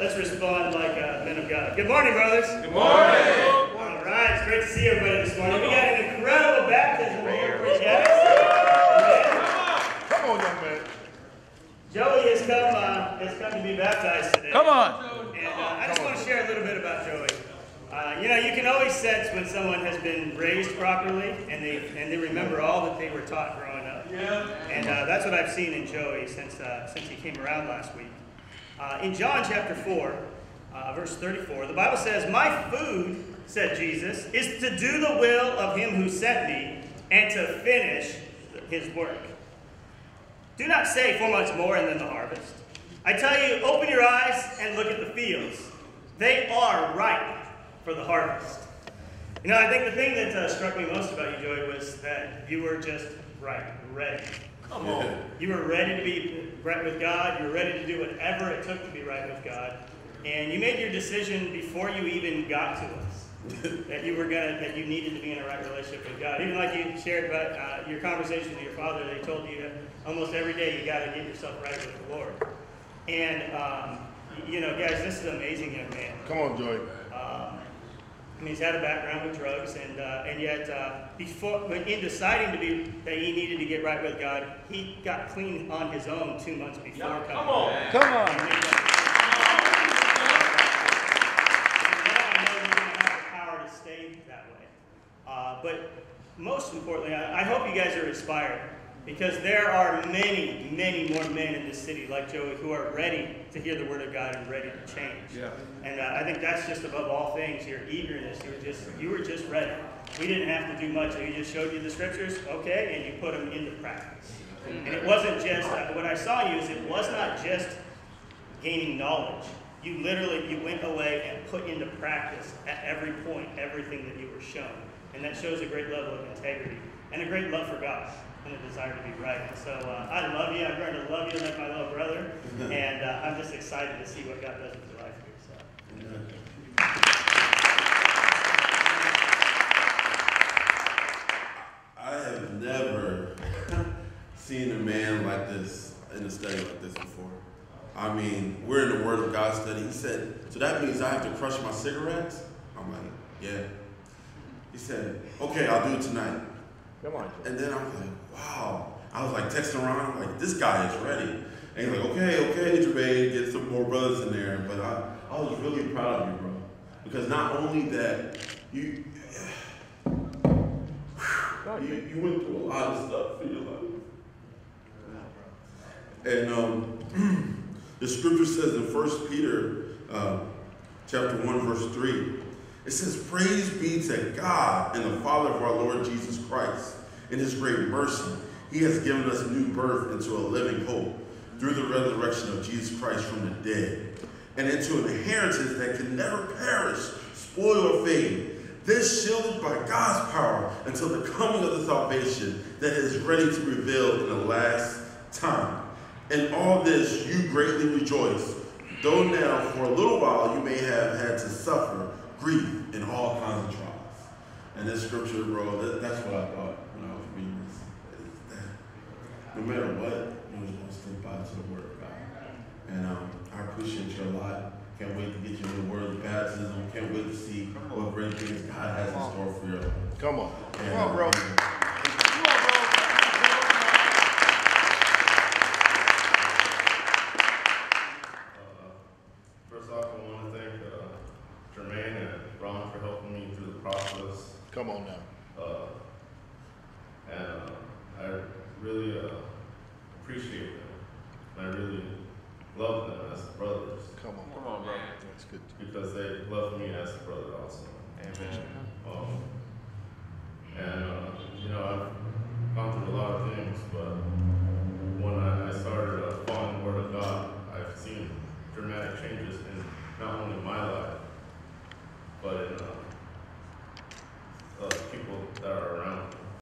Let's respond like men of God. Good morning, brothers. Good morning. All right, it's great to see everybody this morning. We got an incredible baptism here. Come on, young man. Joey has come to be baptized today. Come on. And I just want to share a little bit about Joey. You know, you can always sense when someone has been raised properly and they remember all that they were taught growing up. Yeah. And that's what I've seen in Joey since he came around last week. In John chapter 4, verse 34, the Bible says, "My food," said Jesus, "is to do the will of him who sent me and to finish his work. Do not say 4 months more and then the harvest. I tell you, open your eyes and look at the fields. They are ripe for the harvest." You know, I think the thing that struck me most about you, Joey, was that you were just ready. Come on. You were ready to be right with God. You were ready to do whatever it took to be right with God. And you made your decision before you even got to us that you needed to be in a right relationship with God. Even like you shared about your conversation with your father, they told you that almost every day you got to get yourself right with the Lord. And, you know, guys, this is an amazing young man. Come on, Joey. I mean, he's had a background with drugs, and yet in deciding that he needed to get right with God, he got clean on his own 2 months before coming. Come on, come on. And now I know you're going to have the power to stay that way. But most importantly, I hope you guys are inspired, because there are many, many more men in this city like Joey who are ready to hear the word of God and ready to change. Yeah. And I think that's just above all things, your eagerness. You were just ready. We didn't have to do much. We just showed you the scriptures, okay, and you put them into practice. And it wasn't just, what I saw you is it was not just gaining knowledge. You literally, you went away and put into practice at every point everything that you were shown. And that shows a great level of integrity and a great love for God and a desire to be right. And so I love you. I've learned to love you like my little brother. And I'm just excited to see what God does with your life here. So. I have never seen a man like this in a study like this before. I mean, we're in the Word of God study. He said, "So that means I have to crush my cigarettes?" I'm like, "Yeah." He said, "Okay, I'll do it tonight." Come on. And then I was like, wow. I was like texting around, I'm like, this guy is ready. And he's like, okay, Jermaine, get some more brothers in there. But I was really proud of you, bro. Because not only that, you went through a lot of stuff in your life. And the scripture says in 1 Peter chapter 1, verse 3, it says, "Praise be to God and the Father of our Lord Jesus Christ. In his great mercy, he has given us new birth into a living hope through the resurrection of Jesus Christ from the dead, and into an inheritance that can never perish, spoil, or fade. This shielded by God's power until the coming of the salvation that is ready to be revealed in the last time. In all this you greatly rejoice, though now for a little while you may have had to suffer grief in all kinds of trials." And this scripture, bro, that's what I thought when I was reading this. Is that no matter what, you're just going to step out to the Word of God. And I appreciate you a lot. Can't wait to get you in the Word of baptism. Can't wait to see what great things God has in store for you. Come on. Come on, bro. Come on now. And I really appreciate them. I really love them as brothers. Come on, bro. That's good. Because they love me as a brother also. Amen. And you know, I've gone through a lot of things, but when I started